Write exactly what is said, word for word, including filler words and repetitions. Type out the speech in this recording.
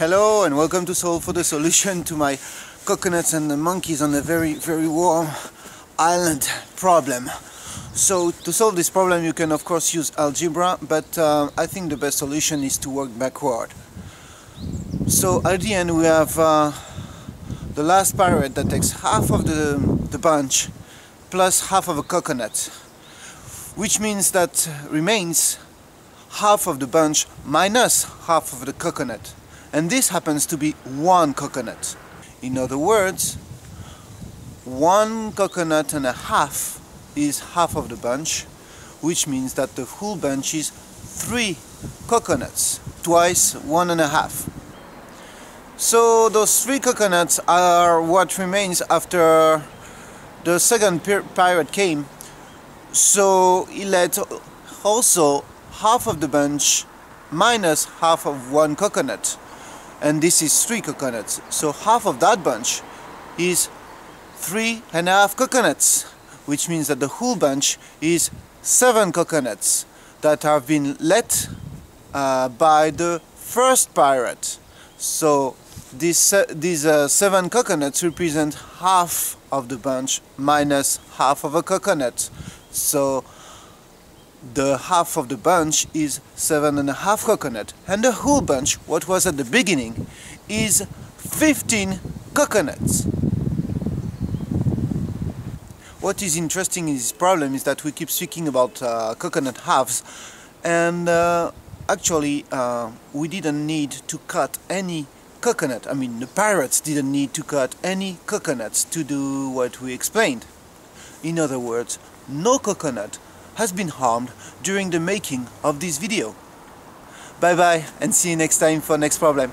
Hello and welcome to Solve for the Solution to my coconuts and the monkeys on a very very warm island problem. So to solve this problem you can of course use algebra, but uh, I think the best solution is to work backward. So at the end we have uh, the last pirate that takes half of the, the bunch plus half of a coconut, which means that remains half of the bunch minus half of the coconut. And this happens to be one coconut. In other words, one coconut and a half is half of the bunch, which means that the whole bunch is three coconuts, twice one and a half. So those three coconuts are what remains after the second pirate came, so he let also half of the bunch minus half of one coconut, and this is three coconuts. So half of that bunch is three and a half coconuts, which means that the whole bunch is seven coconuts that have been let uh, by the first pirate. So this, uh, these uh, seven coconuts represent half of the bunch minus half of a coconut. So the half of the bunch is seven and a half coconut, and the whole bunch, what was at the beginning, is fifteen coconuts. What is interesting in this problem is that we keep speaking about uh, coconut halves, and uh, actually uh, we didn't need to cut any coconut. I mean, the pirates didn't need to cut any coconuts to do what we explained. In other words, no coconut has been harmed during the making of this video. Bye bye and see you next time for next problem.